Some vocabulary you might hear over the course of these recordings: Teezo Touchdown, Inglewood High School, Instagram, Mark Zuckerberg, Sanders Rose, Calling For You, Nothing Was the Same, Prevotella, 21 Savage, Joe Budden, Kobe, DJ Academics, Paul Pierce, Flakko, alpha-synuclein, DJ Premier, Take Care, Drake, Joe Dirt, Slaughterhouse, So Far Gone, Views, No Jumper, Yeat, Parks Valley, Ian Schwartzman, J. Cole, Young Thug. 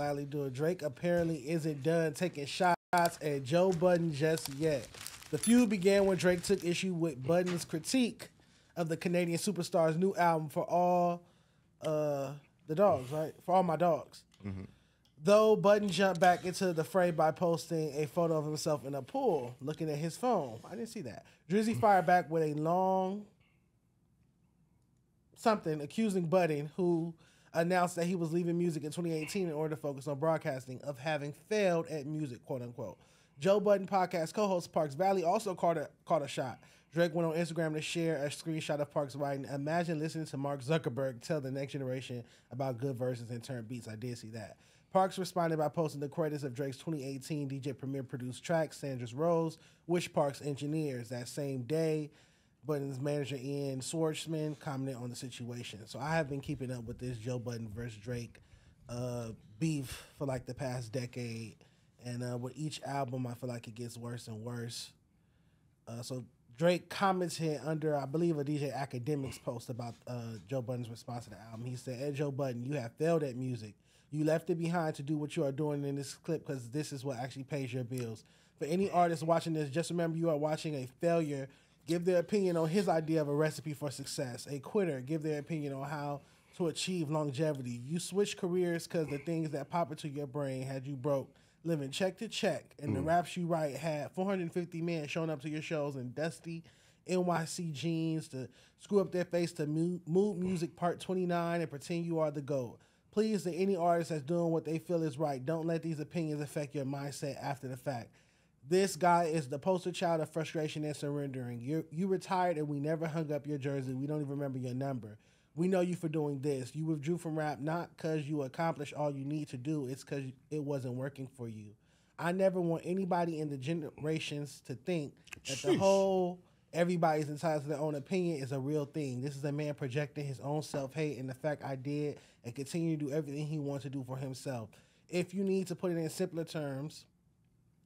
Valley doing. Drake apparently isn't done taking shots at Joe Budden just yet. The feud began when Drake took issue with Budden's critique of the Canadian superstar's new album For All the Dogs, right? For All My Dogs. Mm-hmm. Though Budden jumped back into the fray by posting a photo of himself in a pool, looking at his phone. I didn't see that. Drizzy fired back with a long something accusing Budden, who announced that he was leaving music in 2018 in order to focus on broadcasting, of having failed at music, quote unquote. Joe Budden podcast co-host Parks Valley also caught a shot. Drake went on Instagram to share a screenshot of Parks writing, "Imagine listening to Mark Zuckerberg tell the next generation about good verses and turn beats." I did see that. Parks responded by posting the credits of Drake's 2018 DJ Premier produced track, Sanders Rose, which Parks engineers. That same day, Budden's manager, Ian Schwartzman, commented on the situation. So I have been keeping up with this Joe Budden versus Drake beef for like the past decade. And with each album, I feel like it gets worse and worse. So Drake commented under, I believe, a DJ Academics post about Joe Budden's response to the album. He said, "Hey, Joe Budden, you have failed at music. You left it behind to do what you are doing in this clip because this is what actually pays your bills. For any artist watching this, just remember you are watching a failure give their opinion on his idea of a recipe for success. A quitter give their opinion on how to achieve longevity. You switch careers because the things that pop into your brain had you broke, living check to check, and the raps you write had 450 men showing up to your shows in dusty NYC jeans to screw up their face to mood music part 29 and pretend you are the GOAT. Please, to any artist that's doing what they feel is right, don't let these opinions affect your mindset after the fact. This guy is the poster child of frustration and surrendering. You retired and we never hung up your jersey. We don't even remember your number. We know you for doing this. You withdrew from rap not because you accomplished all you need to do. It's because it wasn't working for you. I never want anybody in the generations to think that the whole everybody's entitled to their own opinion is a real thing. This is a man projecting his own self-hate and the fact I did and continue to do everything he wants to do for himself. If you need to put it in simpler terms,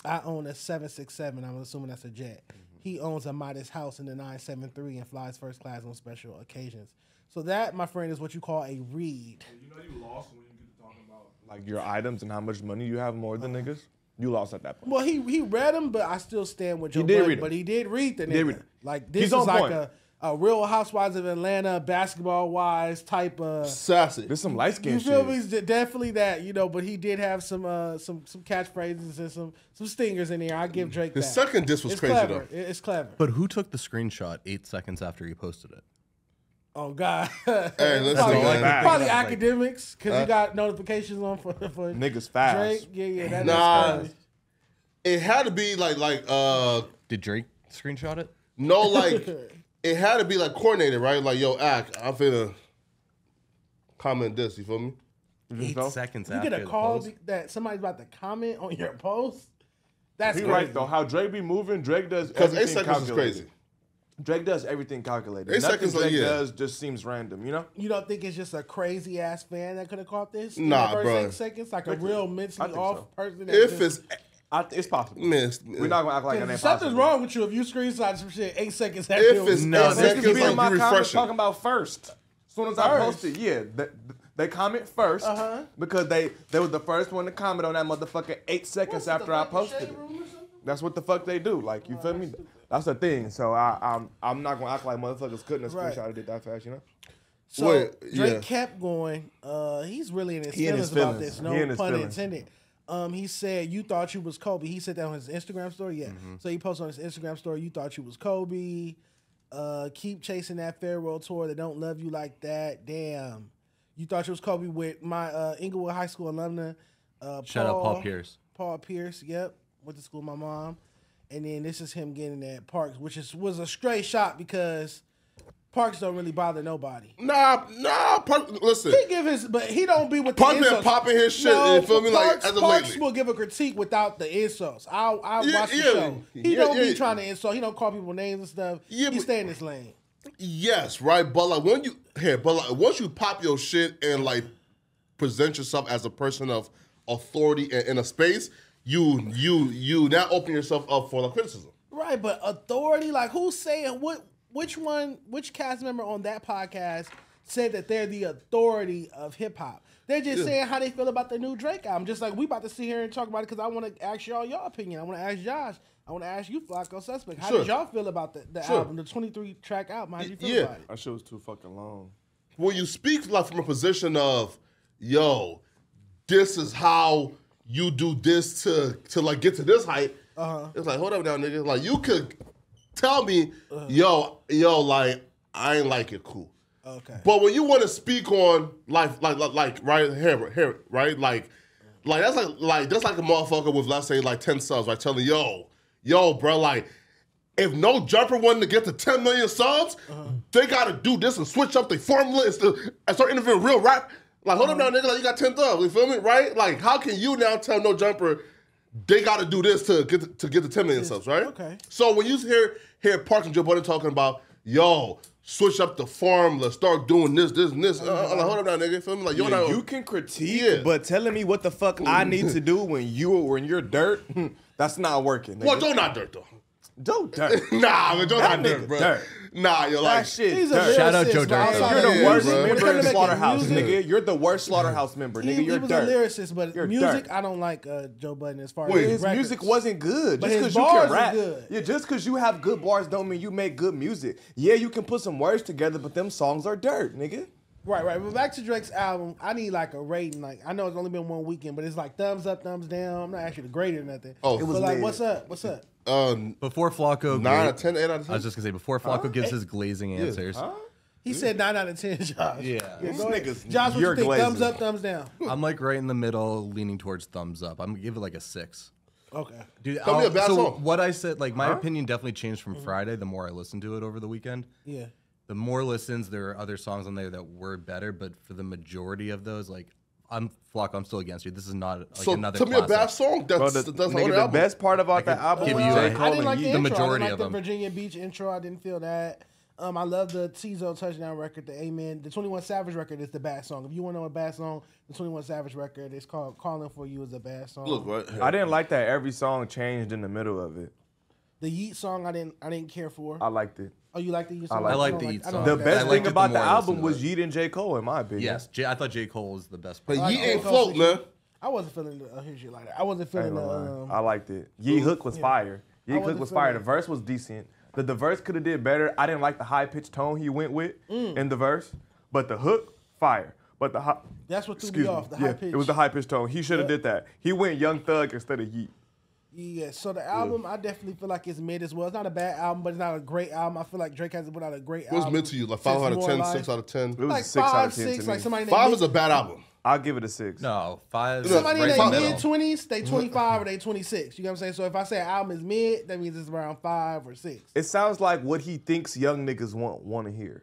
I own a 767. I'm assuming that's a jet. He owns a modest house in the 973 and flies first class on special occasions." So that, my friend, is what you call a read. You know you lost when you get to talking about like your items and how much money you have more than niggas. You lost at that point. Well, he read them, but I still stand with Joe Budden. But he did read the nigga. Like this is like a Real Housewives of Atlanta basketball wise type of sassy. There's some light skin. You feel me? Definitely that, you know. But he did have some catchphrases and some stingers in there. I give Drake that. The second diss was crazy though. It's clever. But who took the screenshot 8 seconds after he posted it? Oh God! Hey, listen, probably Academics because you got notifications on for niggas fast. Drake, yeah, that niggas fast. It had to be like did Drake screenshot it? No, like it had to be like coordinated, right? Like yo, I'm finna comment this. You feel me? 8 seconds. You get a call that somebody's about to comment on your post. That's crazy. Right though. How Drake be moving? Drake does because 8 seconds is crazy. Drake does everything calculated. Nothing Drake does just seems random, you know? You don't think it's just a crazy-ass fan that could have caught this? Nah, bro. In the first 8 seconds? Like a real mentally off person? That if just, it's possible. We're not going to act like that ain't possible. Something's wrong with you if you screenshot some shit 8 seconds. That if it's 8 seconds, like in my comments talking about first. As soon as I post it, yeah. They comment first because they was the first one to comment on that motherfucker 8 seconds after I posted it. That's what the fuck they do. Like, you feel me? That's the thing. So I'm not gonna act like motherfuckers couldn't have screenshotted it that fast, you know. So Drake kept going. He's really in his feelings about this. No pun intended. He said, "You thought you was Kobe." He said that on his Instagram story. Yeah. So he posted on his Instagram story, "You thought you was Kobe. Keep chasing that farewell tour. They don't love you like that. Damn. You thought you was Kobe." With my Inglewood High School alumna, Paul Pierce. Yep. Went to school with my mom. And then this is him getting at Parks, which was a straight shot because Parks don't really bother nobody. Nah, Parks, listen. He give his, but he don't be with Parks the insults. Parks been popping his shit, you feel me? Like, as of lately. Parks will give a critique without the insults. I watch the show. He don't be trying to insult. He don't call people names and stuff. Yeah, he stay in his lane. Yes, right? But like once you pop your shit and like present yourself as a person of authority in a space, you now open yourself up for the criticism. Right, but authority, like who's saying which cast member on that podcast said that they're the authority of hip hop. They're just saying how they feel about the new Drake album. Just like we about to sit here and talk about it, because I want to ask y'all your opinion. I want to ask Josh. I want to ask you, Flakko Suspect. How did y'all feel about the album, the 23-track album? How did you feel about it? That shit was too fucking long. When you speak like from a position of, yo, this is how you do this to like get to this height. It's like, hold up now, nigga. Like, you could tell me, yo, like, I ain't like it, cool. Okay. But when you want to speak on life, like right here, right? Like that's like that's like a motherfucker with, let's say, like 10 subs, right? Telling yo, bro, like, if No Jumper wanted to get to 10 million subs, they gotta do this and switch up their formula and start interviewing real rap. Like, hold up now, nigga, like, you got 10 subs, you feel me? Right? Like, how can you now tell No Jumper they gotta do this to get to 10 million subs, right? Okay. So when you hear Parks and Joe Budden talking about, yo, switch up the formula, start doing this and this. Like, hold up now, nigga. Feel me? Like, yo, you can critique, but telling me what the fuck I need to do when you're Dirt, that's not working. Nigga. Well, Joe not Dirt though. Joe Dirt. Nah, but Joe not Dirt, bro. Dirt. Nah, you're like, that shit. He's a shout out Joe Dirt. You're the worst member of Slaughterhouse, nigga. You're the worst Slaughterhouse member, nigga. You're Dirt. He was a lyricist, but music, I don't like Joe Budden as far as his music wasn't good. Just because you can rap, yeah, just because you have good bars don't mean you make good music. Yeah, you can put some words together, but them songs are dirt, nigga. Right. But back to Drake's album, I need like a rating. Like, I know it's only been one weekend, but it's like thumbs up, thumbs down. I'm not actually the grade or nothing. Oh, it was like, what's up? Before Flakko, 9 out of 10, 8 out of 10. I was just gonna say, before Flakko gives his glazing answers, he said 9 out of 10. Josh, niggas, Josh, what you think? Glazing. Thumbs up, thumbs down. I'm like right in the middle, leaning towards thumbs up. I'm gonna give it like a 6. Okay, dude. Tell me a bad song. What I said, like my opinion definitely changed from Friday. The more I listened to it over the weekend, the more listens. There are other songs on there that were better, but for the majority of those, like. I'm still against you. This is not like another. Tell me a bad song. That's the best part about that album. I didn't like the majority of them. I didn't like the Virginia Beach intro. I didn't feel that. I love the Teezo Touchdown record. The Amen. The 21 Savage record is the bad song. If you want to know a bad song, the 21 Savage record is called "Calling For You" is a bad song. Look, right, I didn't like that every song changed in the middle of it. The Yeat song I didn't care for. I liked it. Oh, you liked the Yeat song? I liked the Yeat song. The best thing about the album was Yeat and J. Cole, in my opinion. Yes, I thought J. Cole was the best part. But Yeat ain't float, man. I wasn't feeling his shit like that. I wasn't feeling the... I liked it. Yeat hook was fire. Yeat hook was fire. The verse was decent. The verse could have did better. I didn't like the high-pitched tone he went with in the verse. But the hook, fire. But the high... That's what threw me off, the high-pitched. It was the high-pitched tone. He should have did that. He went Young Thug instead of Yeat. Yeah, so the album, I definitely feel like it's mid as well. It's not a bad album, but it's not a great album. I feel like Drake hasn't put out a great album. What's mid to you? Like 5 out of 10, 6 out of 10? It was like 6 out of 10 to me. 5 is a bad album. I'll give it a 6. No, 5. Somebody in their mid-20s, they 25 or they 26. You know what I'm saying? So if I say an album is mid, that means it's around 5 or 6. It sounds like what he thinks young niggas want to hear.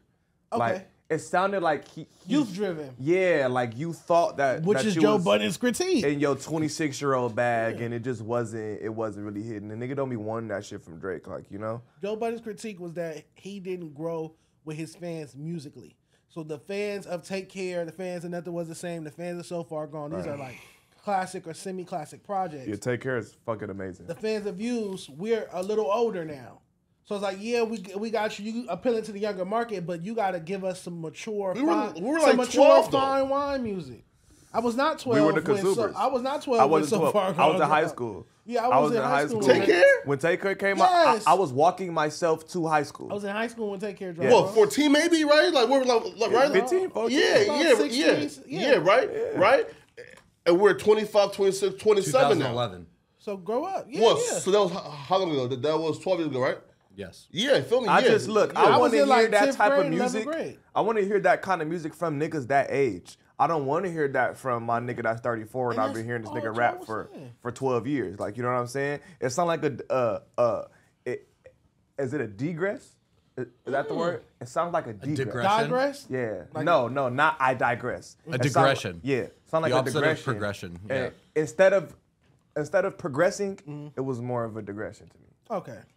Okay. Like, it sounded like he youth driven. Yeah, like you thought that, which is Joe Budden's critique in your 26-year-old bag, and it wasn't really hidden. The nigga don't be wanting that shit from Drake, like, you know. Joe Budden's critique was that he didn't grow with his fans musically. So the fans of Take Care, the fans of Nothing Was the Same, the fans of So Far Gone. These are like classic or semi-classic projects. Yeah, Take Care is fucking amazing. The fans of Views, we're a little older now. So it's like, yeah, we got you appealing to the younger market, but you got to give us some mature, fine wine music. I was not 12. We were the consumers. I was not 12. I wasn't 12. I was in high school. Yeah, I was in high school. Take Care? When Take Care came out, I was walking myself to high school. I was in high school when Take Care dropped. Well, 14 maybe, right? Like, we were like right? 15, 14. Yeah, right? Yeah. Right? And we're 25, 26, 27 now. 2011. So grow up. Yeah, so that was how long ago? That was 12 years ago, right? Yes. Yeah, feel me. I want to hear like that type of music. I want to hear that kind of music from niggas that age. I don't want to hear that from my nigga that's 34 and I've been hearing this nigga rap for 12 years. Like, you know what I'm saying? It sound like a is it a digress? Is that the word? It sounds like a digress. Yeah. Like, no, not I digress. A digression. Yeah. Sound like a digression. Progression. Yeah. Instead of progressing, it was more of a digression to me. Okay.